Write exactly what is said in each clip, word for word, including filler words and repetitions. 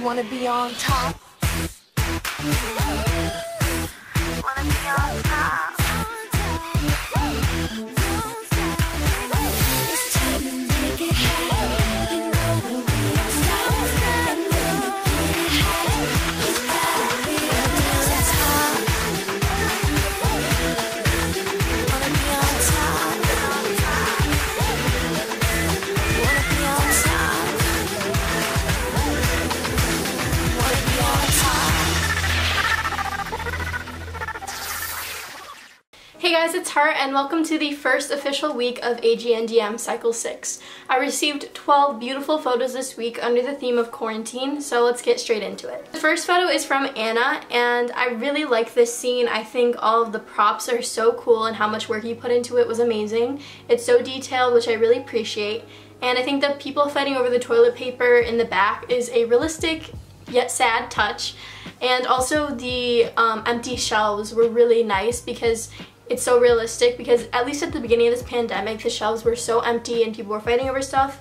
You wanna be on top. Wanna be on top. Hey guys, it's Heart and welcome to the first official week of A G N D M Cycle six. I received twelve beautiful photos this week under the theme of quarantine, so let's get straight into it. The first photo is from Anna, and I really like this scene. I think all of the props are so cool and how much work you put into it was amazing. It's so detailed, which I really appreciate, and I think the people fighting over the toilet paper in the back is a realistic yet sad touch. And also the um, empty shelves were really nice because it's so realistic, because at least at the beginning of this pandemic, the shelves were so empty and people were fighting over stuff.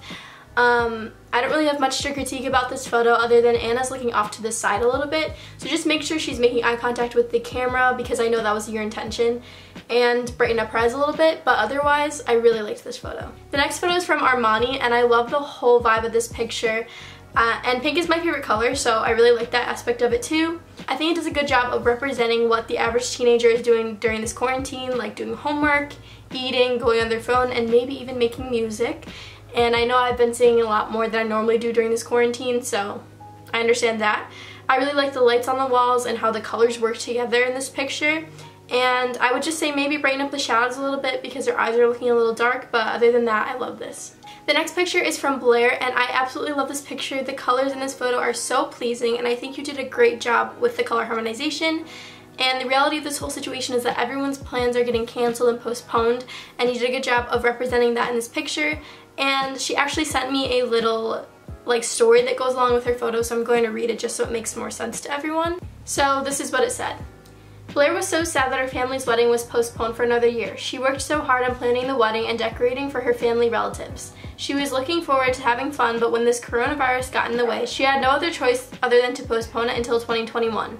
Um, I don't really have much to critique about this photo other than Anna's looking off to the side a little bit. So just make sure she's making eye contact with the camera, because I know that was your intention, and brighten up her eyes a little bit. But otherwise, I really liked this photo. The next photo is from Armani, and I love the whole vibe of this picture. Uh, and pink is my favorite color, so I really like that aspect of it too. I think it does a good job of representing what the average teenager is doing during this quarantine, like doing homework, eating, going on their phone, and maybe even making music. And I know I've been seeing a lot more than I normally do during this quarantine, so I understand that. I really like the lights on the walls and how the colors work together in this picture. And I would just say maybe brighten up the shadows a little bit because their eyes are looking a little dark, but other than that, I love this. The next picture is from Blair, and I absolutely love this picture. The colors in this photo are so pleasing, and I think you did a great job with the color harmonization. And the reality of this whole situation is that everyone's plans are getting canceled and postponed, and you did a good job of representing that in this picture. And she actually sent me a little like story that goes along with her photo, so I'm going to read it just so it makes more sense to everyone. So this is what it said. Blair was so sad that her family's wedding was postponed for another year. She worked so hard on planning the wedding and decorating for her family relatives. She was looking forward to having fun, but when this coronavirus got in the way, she had no other choice other than to postpone it until twenty twenty-one.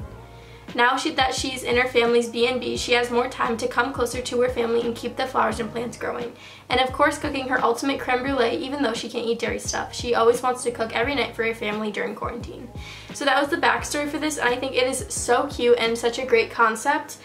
Now she, that she's in her family's B and B, she has more time to come closer to her family and keep the flowers and plants growing. And of course, cooking her ultimate creme brulee, even though she can't eat dairy stuff. She always wants to cook every night for her family during quarantine. So that was the backstory for this, and I think it is so cute and such a great concept.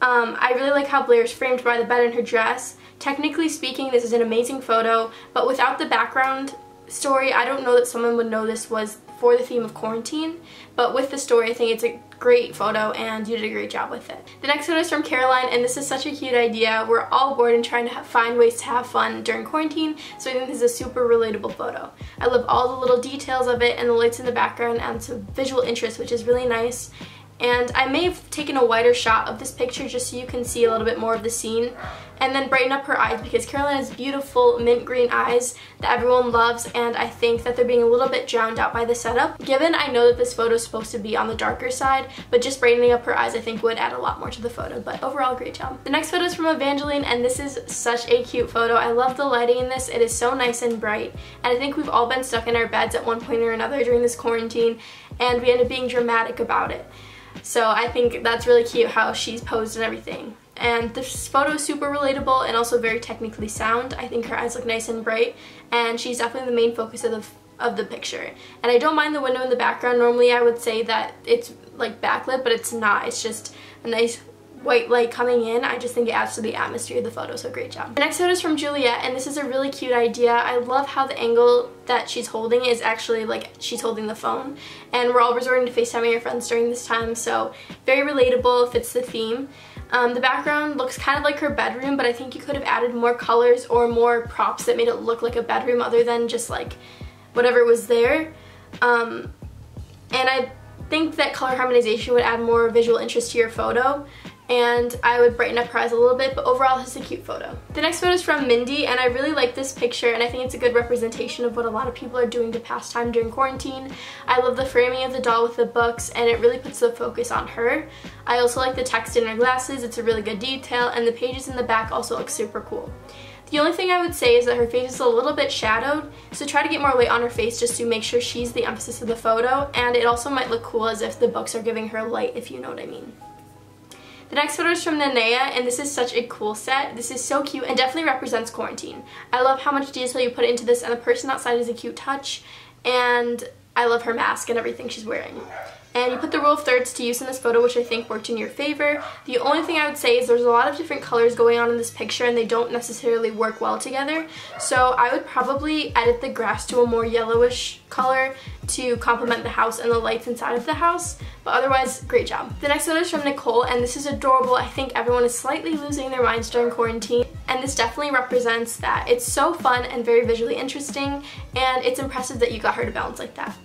Um, I really like how Blair's framed by the bed in her dress. Technically speaking, this is an amazing photo, but without the background story, I don't know that someone would know this was for the theme of quarantine, but with the story, I think it's a great photo and you did a great job with it. The next photo is from Caroline, and this is such a cute idea. We're all bored and trying to have, find ways to have fun during quarantine, so I think this is a super relatable photo. I love all the little details of it and the lights in the background and some visual interest, which is really nice. And I may have taken a wider shot of this picture just so you can see a little bit more of the scene. And then brighten up her eyes, because Caroline has beautiful mint green eyes that everyone loves, and I think that they're being a little bit drowned out by the setup. Given I know that this photo is supposed to be on the darker side, but just brightening up her eyes I think would add a lot more to the photo, but overall great job. The next photo is from Evangeline, and this is such a cute photo. I love the lighting in this. It is so nice and bright, and I think we've all been stuck in our beds at one point or another during this quarantine, and we end up being dramatic about it. So I think that's really cute how she's posed and everything. And this photo is super relatable and also very technically sound. I think her eyes look nice and bright, and she's definitely the main focus of the, of the picture. And I don't mind the window in the background. Normally I would say that it's like backlit, but it's not. It's just a nice white light coming in. I just think it adds to the atmosphere of the photo, so great job. The next photo is from Juliet, and this is a really cute idea. I love how the angle that she's holding is actually like she's holding the phone, and we're all resorting to FaceTiming our friends during this time, so very relatable, fits the theme. Um, the background looks kind of like her bedroom, but I think you could have added more colors or more props that made it look like a bedroom other than just like whatever was there. Um, and I think that color harmonization would add more visual interest to your photo, and I would brighten up her eyes a little bit, but overall it's a cute photo. The next photo is from Mindy, and I really like this picture, and I think it's a good representation of what a lot of people are doing to pass time during quarantine. I love the framing of the doll with the books, and it really puts the focus on her. I also like the text in her glasses. It's a really good detail, and the pages in the back also look super cool. The only thing I would say is that her face is a little bit shadowed, so try to get more weight on her face just to make sure she's the emphasis of the photo, and it also might look cool as if the books are giving her light, if you know what I mean. The next photo is from Nanea, and this is such a cool set. This is so cute and definitely represents quarantine. I love how much detail you put into this, and the person outside is a cute touch, and I love her mask and everything she's wearing. And you put the rule of thirds to use in this photo, which I think worked in your favor. The only thing I would say is there's a lot of different colors going on in this picture, and they don't necessarily work well together. So I would probably edit the grass to a more yellowish color to complement the house and the lights inside of the house. But otherwise, great job. The next photo is from Nicole, and this is adorable. I think everyone is slightly losing their minds during quarantine, and this definitely represents that. It's so fun and very visually interesting, and it's impressive that you got her to balance like that.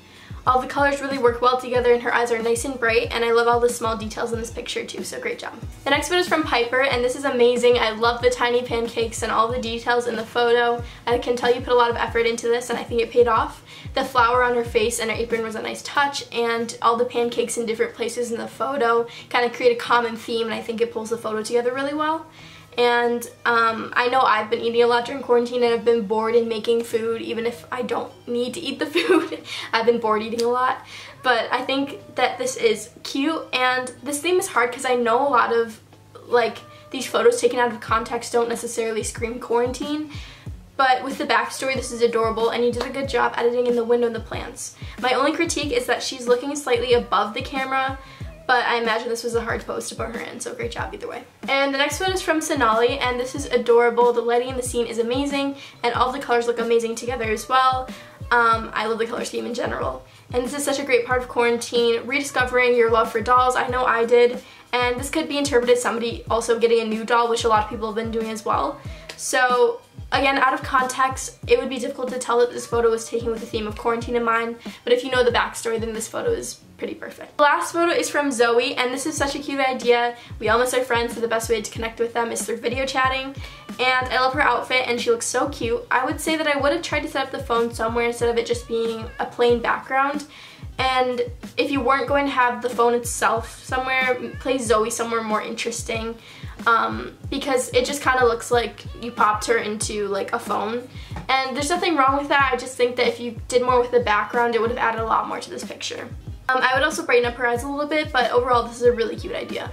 All the colors really work well together, and her eyes are nice and bright, and I love all the small details in this picture too, so great job. The next photo is from Piper, and this is amazing. I love the tiny pancakes and all the details in the photo. I can tell you put a lot of effort into this, and I think it paid off. The flower on her face and her apron was a nice touch, and all the pancakes in different places in the photo kind of create a common theme, and I think it pulls the photo together really well. And um, I know I've been eating a lot during quarantine, and I've been bored in making food, even if I don't need to eat the food. I've been bored eating a lot. But I think that this is cute, and this theme is hard because I know a lot of, like, these photos taken out of context don't necessarily scream quarantine. But with the backstory, this is adorable, and you did a good job editing in the window and the plants. My only critique is that she's looking slightly above the camera, but I imagine this was a hard pose to put her in, so great job either way. And the next one is from Sonali, and this is adorable. The lighting in the scene is amazing, and all the colors look amazing together as well. Um, I love the color scheme in general. And this is such a great part of quarantine, rediscovering your love for dolls. I know I did. And this could be interpreted as somebody also getting a new doll, which a lot of people have been doing as well. So again, out of context, it would be difficult to tell that this photo was taken with the theme of quarantine in mind, but if you know the backstory, then this photo is pretty perfect. The last photo is from Zoe, and this is such a cute idea. We all miss our friends, so the best way to connect with them is through video chatting, and I love her outfit, and she looks so cute. I would say that I would have tried to set up the phone somewhere instead of it just being a plain background, and if you weren't going to have the phone itself somewhere, place Zoe somewhere more interesting. Um, because it just kind of looks like you popped her into like a phone, and there's nothing wrong with that. I just think that if you did more with the background, it would have added a lot more to this picture. Um, I would also brighten up her eyes a little bit, but overall this is a really cute idea.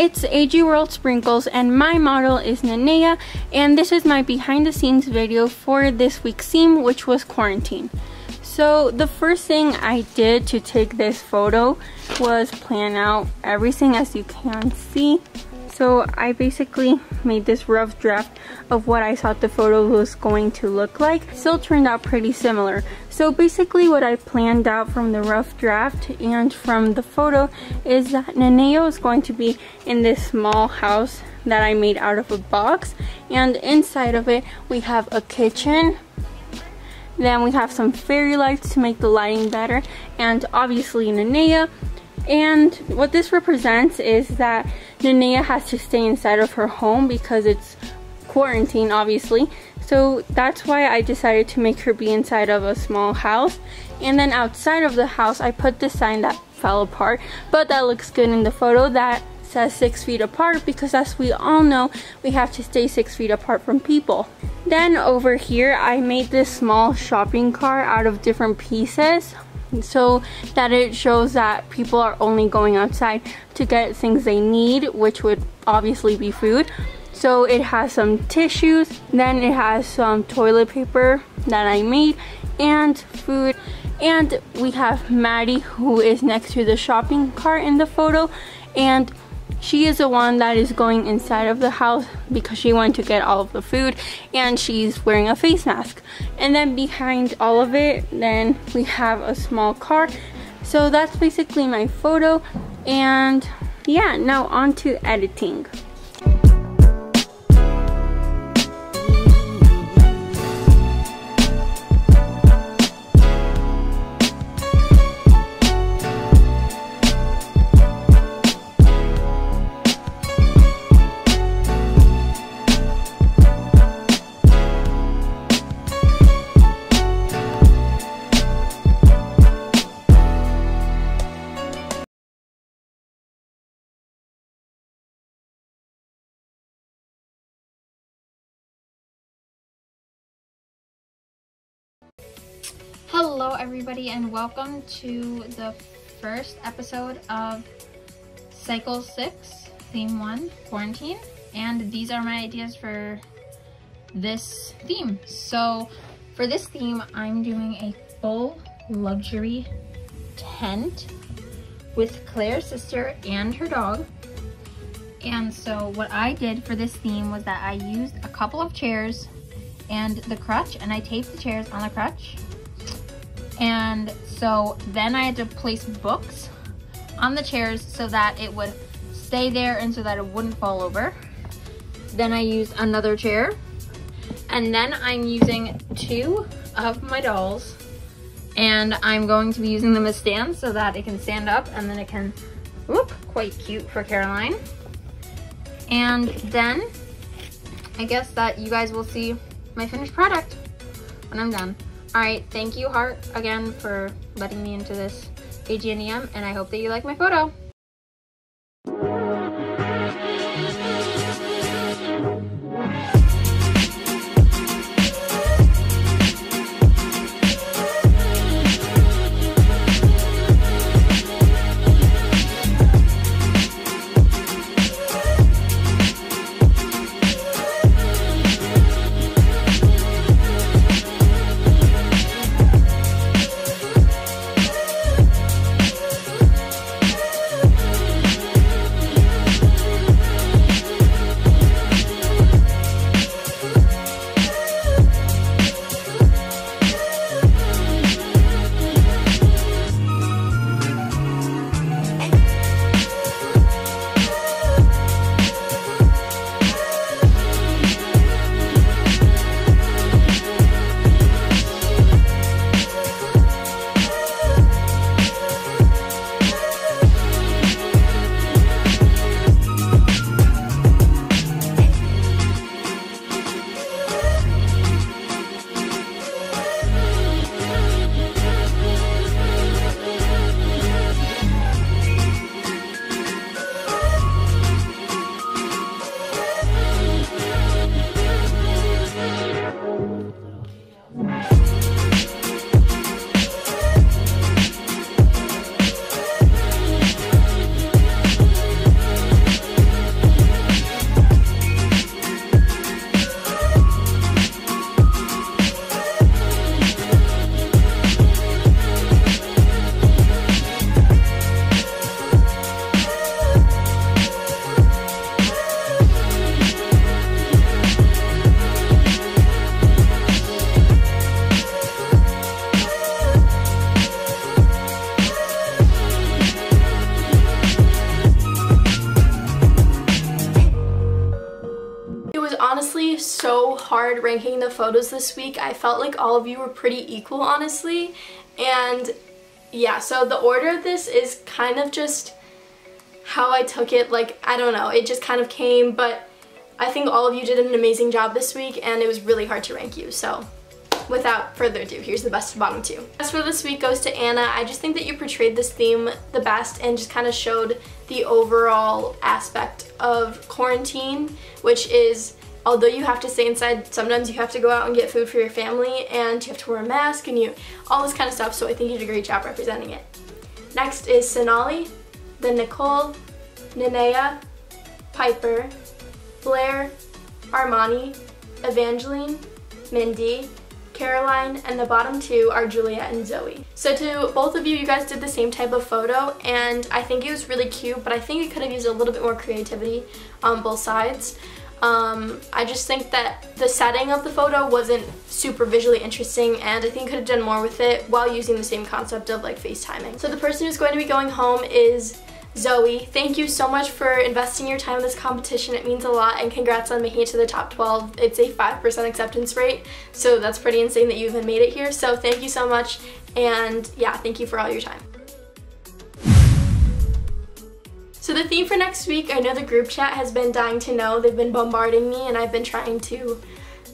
it's A G World Sprinkles and my model is Nenea, and this is my behind the scenes video for this week's theme, which was quarantine. So the first thing I did to take this photo was plan out everything, as you can see. So I basically made this rough draft of what I thought the photo was going to look like. Still turned out pretty similar. So basically what I planned out from the rough draft and from the photo is that Nenea is going to be in this small house that I made out of a box. And inside of it we have a kitchen. Then we have some fairy lights to make the lighting better. And obviously Nenea. And what this represents is that Nenea has to stay inside of her home because it's quarantine, obviously. So that's why I decided to make her be inside of a small house. And then outside of the house, I put the sign that fell apart, but that looks good in the photo, that says six feet apart, because as we all know, we have to stay six feet apart from people. Then over here, I made this small shopping cart out of different pieces, so that it shows that people are only going outside to get things they need, which would obviously be food. So it has some tissues, then it has some toilet paper that I made, and food. And we have Maddie, who is next to the shopping cart in the photo, and she is the one that is going inside of the house because she went to get all of the food, and she's wearing a face mask. And then behind all of it, then we have a small car. So that's basically my photo, and yeah, now on to editing. Hello everybody, and welcome to the first episode of Cycle six, Theme one, Quarantine. And these are my ideas for this theme. So for this theme, I'm doing a full luxury tent with Claire's sister and her dog. And so what I did for this theme was that I used a couple of chairs and the crutch, and I taped the chairs on the crutch. And so then I had to place books on the chairs so that it would stay there and so that it wouldn't fall over. Then I used another chair, and then I'm using two of my dolls, and I'm going to be using them as stands so that it can stand up, and then it can, whoop, quite cute for Caroline. And then I guess that you guys will see my finished product when I'm done. Alright, thank you, Heart, again for letting me into this A G N D M, and I hope that you like my photo. started ranking the photos this week, I felt like all of you were pretty equal, honestly. And yeah, so the order of this is kind of just how I took it. Like, I don't know, it just kind of came, but I think all of you did an amazing job this week, and it was really hard to rank you, so without further ado, here's the best to bottom two. As for this week goes to Anna. I just think that you portrayed this theme the best and just kind of showed the overall aspect of quarantine, which is, although you have to stay inside, sometimes you have to go out and get food for your family, and you have to wear a mask, and you, all this kind of stuff, so I think you did a great job representing it. Next is Sonali, then Nicole, Nenea, Piper, Blair, Armani, Evangeline, Mindy, Caroline, and the bottom two are Julia and Zoe. So to both of you, you guys did the same type of photo, and I think it was really cute, but I think it could have used a little bit more creativity on both sides. Um, I just think that the setting of the photo wasn't super visually interesting, and I think could have done more with it while using the same concept of like FaceTiming. So the person who's going to be going home is Zoe. Thank you so much for investing your time in this competition. It means a lot, and congrats on making it to the top twelve. It's a five percent acceptance rate, so that's pretty insane that you even made it here. So thank you so much, and yeah, thank you for all your time. So the theme for next week, I know the group chat has been dying to know. They've been bombarding me, and I've been trying to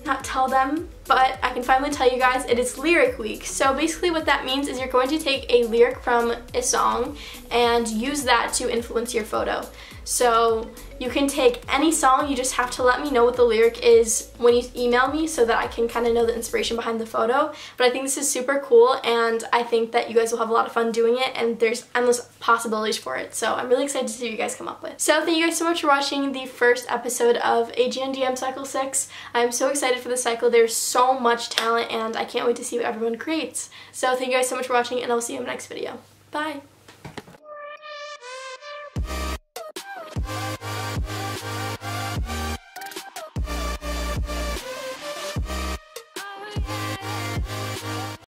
not tell them, but I can finally tell you guys, it is lyric week. So basically what that means is you're going to take a lyric from a song and use that to influence your photo. So you can take any song, you just have to let me know what the lyric is when you email me so that I can kind of know the inspiration behind the photo. But I think this is super cool, and I think that you guys will have a lot of fun doing it, and there's endless possibilities for it. So I'm really excited to see what you guys come up with. So thank you guys so much for watching the first episode of A G N D M Cycle six. I'm so excited for this cycle. There's so much talent, and I can't wait to see what everyone creates. So thank you guys so much for watching, and I'll see you in the next video. Bye!